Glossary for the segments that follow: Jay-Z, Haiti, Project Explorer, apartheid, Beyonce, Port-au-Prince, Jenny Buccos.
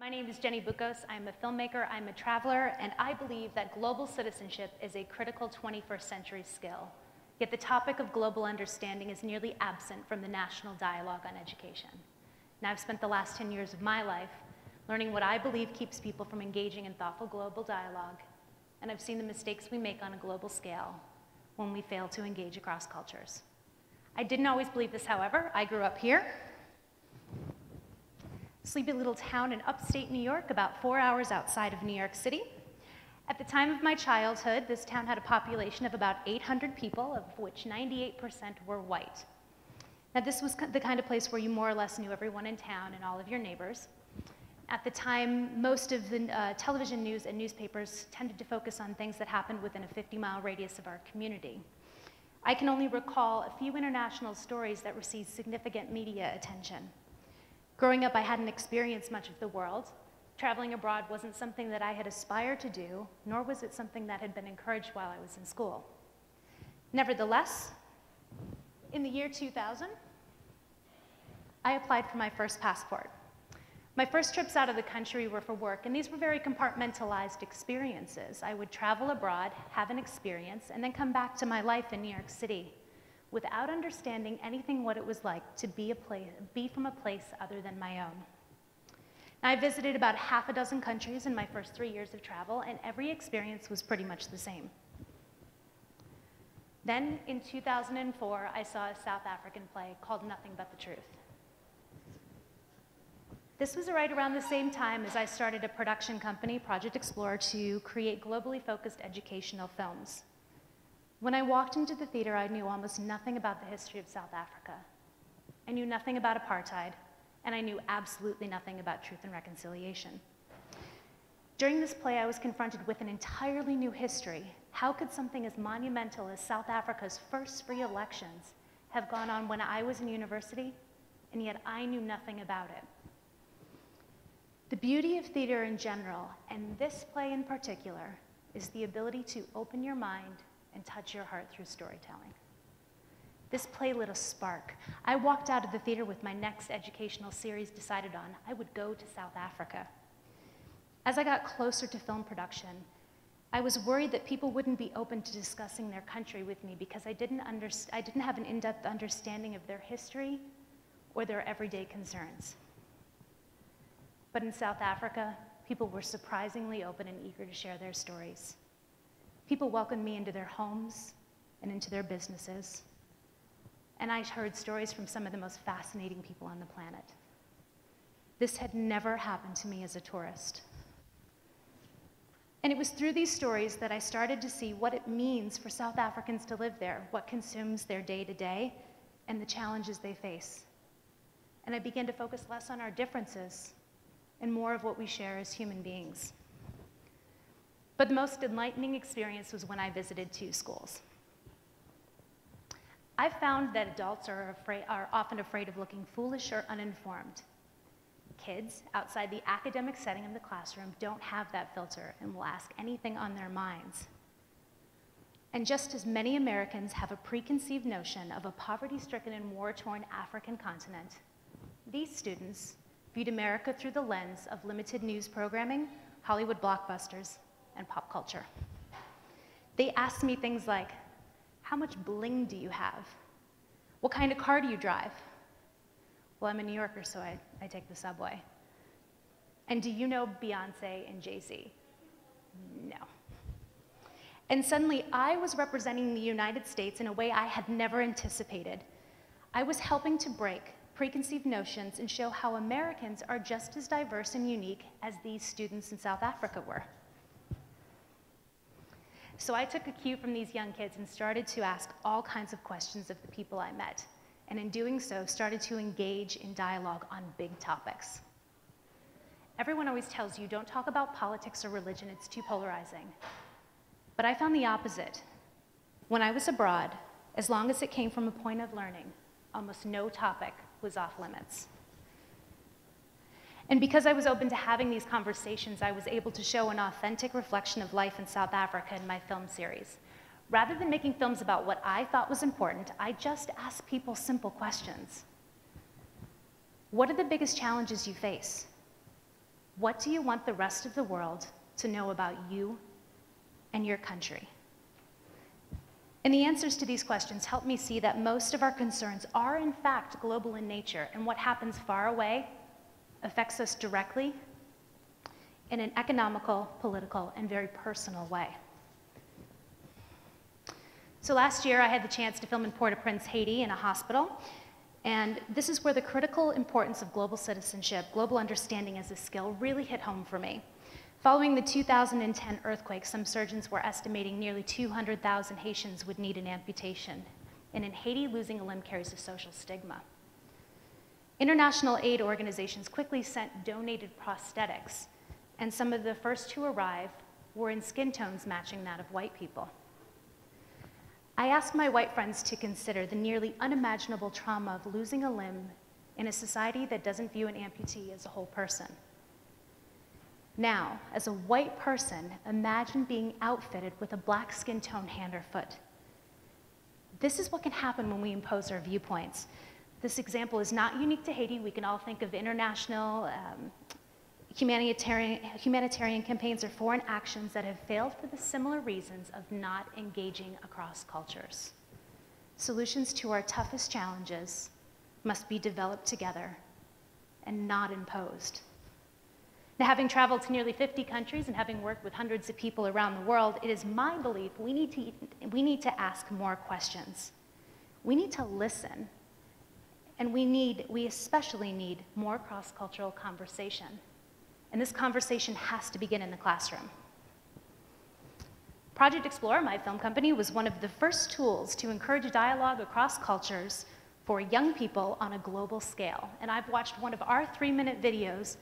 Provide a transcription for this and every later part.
My name is Jenny Buccos. I'm a filmmaker, I'm a traveler, and I believe that global citizenship is a critical 21st century skill. Yet the topic of global understanding is nearly absent from the national dialogue on education. Now I've spent the last 10 years of my life learning what I believe keeps people from engaging in thoughtful global dialogue, and I've seen the mistakes we make on a global scale when we fail to engage across cultures. I didn't always believe this, however. I grew up here. Sleepy little town in upstate New York, about 4 hours outside of New York City. At the time of my childhood, this town had a population of about 800 people, of which 98% were white. Now, this was the kind of place where you more or less knew everyone in town and all of your neighbors. At the time, most of the television news and newspapers tended to focus on things that happened within a 50-mile radius of our community. I can only recall a few international stories that received significant media attention. Growing up, I hadn't experienced much of the world. Traveling abroad wasn't something that I had aspired to do, nor was it something that had been encouraged while I was in school. Nevertheless, in the year 2000, I applied for my first passport. My first trips out of the country were for work, and these were very compartmentalized experiences. I would travel abroad, have an experience, and then come back to my life in New York City, without understanding anything what it was like to be from a place other than my own. Now, I visited about half a dozen countries in my first 3 years of travel, and every experience was pretty much the same. Then, in 2004, I saw a South African play called Nothing But the Truth. This was right around the same time as I started a production company, Project Explorer, to create globally focused educational films. When I walked into the theater, I knew almost nothing about the history of South Africa. I knew nothing about apartheid, and I knew absolutely nothing about truth and reconciliation. During this play, I was confronted with an entirely new history. How could something as monumental as South Africa's first free elections have gone on when I was in university, and yet I knew nothing about it? The beauty of theater in general, and this play in particular, is the ability to open your mind and touch your heart through storytelling. This play lit a spark. I walked out of the theater with my next educational series decided on. I would go to South Africa. As I got closer to film production, I was worried that people wouldn't be open to discussing their country with me because I didn't have an in-depth understanding of their history or their everyday concerns. But in South Africa, people were surprisingly open and eager to share their stories. People welcomed me into their homes and into their businesses, and I heard stories from some of the most fascinating people on the planet. This had never happened to me as a tourist. And it was through these stories that I started to see what it means for South Africans to live there, what consumes their day-to-day, and the challenges they face. And I began to focus less on our differences and more of what we share as human beings. But the most enlightening experience was when I visited two schools. I've found that adults are often afraid of looking foolish or uninformed. Kids, outside the academic setting of the classroom, don't have that filter and will ask anything on their minds. And just as many Americans have a preconceived notion of a poverty-stricken and war-torn African continent, these students viewed America through the lens of limited news programming, Hollywood blockbusters, and pop culture. They asked me things like, how much bling do you have? What kind of car do you drive? Well, I'm a New Yorker, so I take the subway. And do you know Beyonce and Jay-Z? No. And suddenly, I was representing the United States in a way I had never anticipated. I was helping to break preconceived notions and show how Americans are just as diverse and unique as these students in South Africa were. So I took a cue from these young kids and started to ask all kinds of questions of the people I met, and in doing so, started to engage in dialogue on big topics. Everyone always tells you, don't talk about politics or religion, it's too polarizing. But I found the opposite. When I was abroad, as long as it came from a point of learning, almost no topic was off limits. And because I was open to having these conversations, I was able to show an authentic reflection of life in South Africa in my film series. Rather than making films about what I thought was important, I just asked people simple questions. What are the biggest challenges you face? What do you want the rest of the world to know about you and your country? And the answers to these questions help me see that most of our concerns are, in fact, global in nature, and what happens far away affects us directly in an economical, political, and very personal way. So last year, I had the chance to film in Port-au-Prince, Haiti, in a hospital. And this is where the critical importance of global citizenship, global understanding as a skill, really hit home for me. Following the 2010 earthquake, some surgeons were estimating nearly 200,000 Haitians would need an amputation. And in Haiti, losing a limb carries a social stigma. International aid organizations quickly sent donated prosthetics, and some of the first to arrive were in skin tones matching that of white people. I asked my white friends to consider the nearly unimaginable trauma of losing a limb in a society that doesn't view an amputee as a whole person. Now, as a white person, imagine being outfitted with a black skin tone hand or foot. This is what can happen when we impose our viewpoints. This example is not unique to Haiti. We can all think of international humanitarian campaigns or foreign actions that have failed for the similar reasons of not engaging across cultures. Solutions to our toughest challenges must be developed together and not imposed. Now, having traveled to nearly 50 countries and having worked with hundreds of people around the world, it is my belief we need to ask more questions. We need to listen, and we especially need more cross-cultural conversation. And this conversation has to begin in the classroom. Project Explorer, my film company, was one of the first tools to encourage dialogue across cultures for young people on a global scale. And I've watched one of our 3-minute videos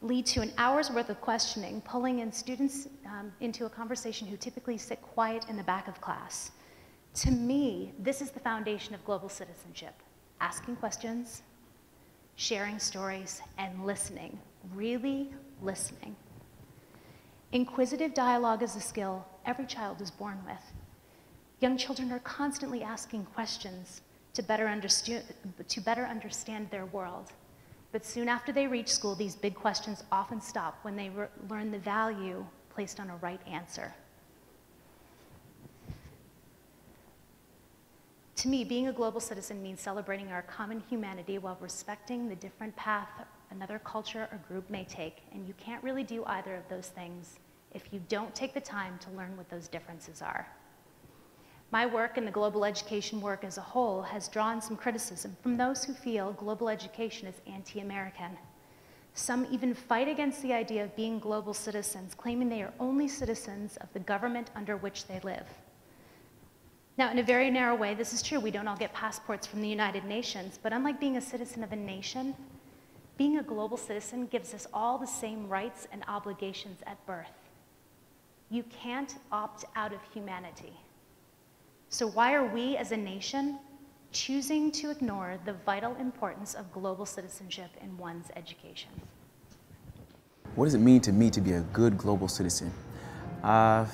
lead to an hour's worth of questioning, pulling in students into a conversation who typically sit quiet in the back of class. To me, this is the foundation of global citizenship: asking questions, sharing stories, and listening. Really listening. Inquisitive dialogue is a skill every child is born with. Young children are constantly asking questions to better understand their world. But soon after they reach school, these big questions often stop when they learn the value placed on a right answer. To me, being a global citizen means celebrating our common humanity while respecting the different path another culture or group may take, and you can't really do either of those things if you don't take the time to learn what those differences are. My work and the global education work as a whole has drawn some criticism from those who feel global education is anti-American. Some even fight against the idea of being global citizens, claiming they are only citizens of the government under which they live. Now, in a very narrow way, this is true. We don't all get passports from the United Nations, but unlike being a citizen of a nation, being a global citizen gives us all the same rights and obligations at birth. You can't opt out of humanity. So why are we as a nation choosing to ignore the vital importance of global citizenship in one's education? What does it mean to me to be a good global citizen? I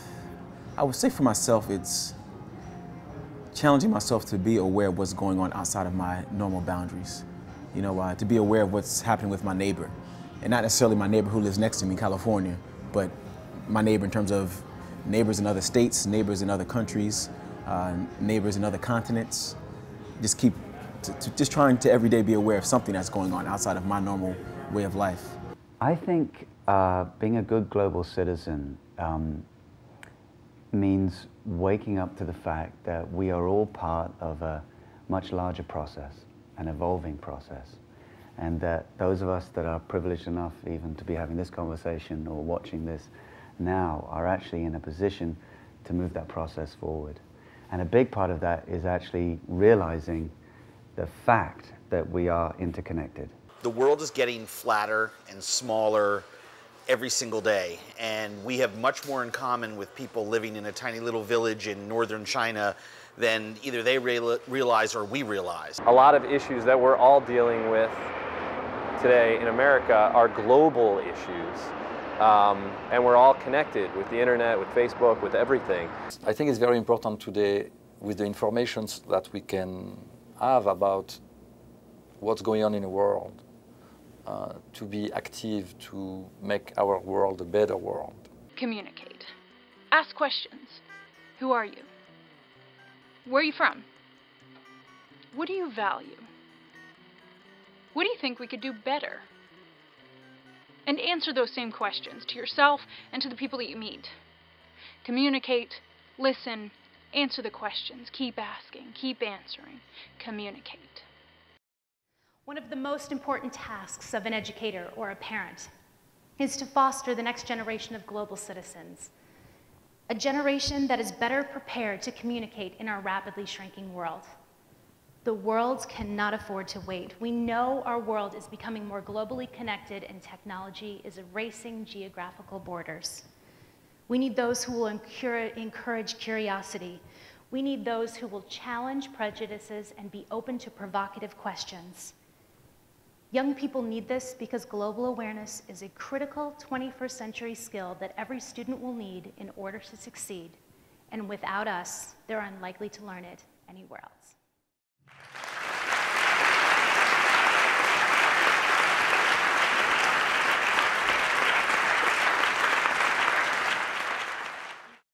would say for myself, it's challenging myself to be aware of what's going on outside of my normal boundaries. You know, to be aware of what's happening with my neighbor. And not necessarily my neighbor who lives next to me in California, but my neighbor in terms of neighbors in other states, neighbors in other countries, neighbors in other continents. Just trying to every day be aware of something that's going on outside of my normal way of life. I think being a good global citizen means waking up to the fact that we are all part of a much larger process, an evolving process, and that those of us that are privileged enough even to be having this conversation or watching this now are actually in a position to move that process forward. And a big part of that is actually realizing the fact that we are interconnected. The world is getting flatter and smaller every single day, and we have much more in common with people living in a tiny little village in northern China than either they realize or we realize. A lot of issues that we're all dealing with today in America are global issues, and we're all connected with the internet, with Facebook, with everything. I think it's very important today, with the information that we can have about what's going on in the world, to be active, to make our world a better world. Communicate. Ask questions. Who are you? Where are you from? What do you value? What do you think we could do better? And answer those same questions to yourself and to the people that you meet. Communicate, listen, answer the questions, keep asking, keep answering, communicate. One of the most important tasks of an educator or a parent is to foster the next generation of global citizens. A generation that is better prepared to communicate in our rapidly shrinking world. The world cannot afford to wait. We know our world is becoming more globally connected and technology is erasing geographical borders. We need those who will encourage curiosity. We need those who will challenge prejudices and be open to provocative questions. Young people need this because global awareness is a critical 21st century skill that every student will need in order to succeed. And without us, they're unlikely to learn it anywhere else.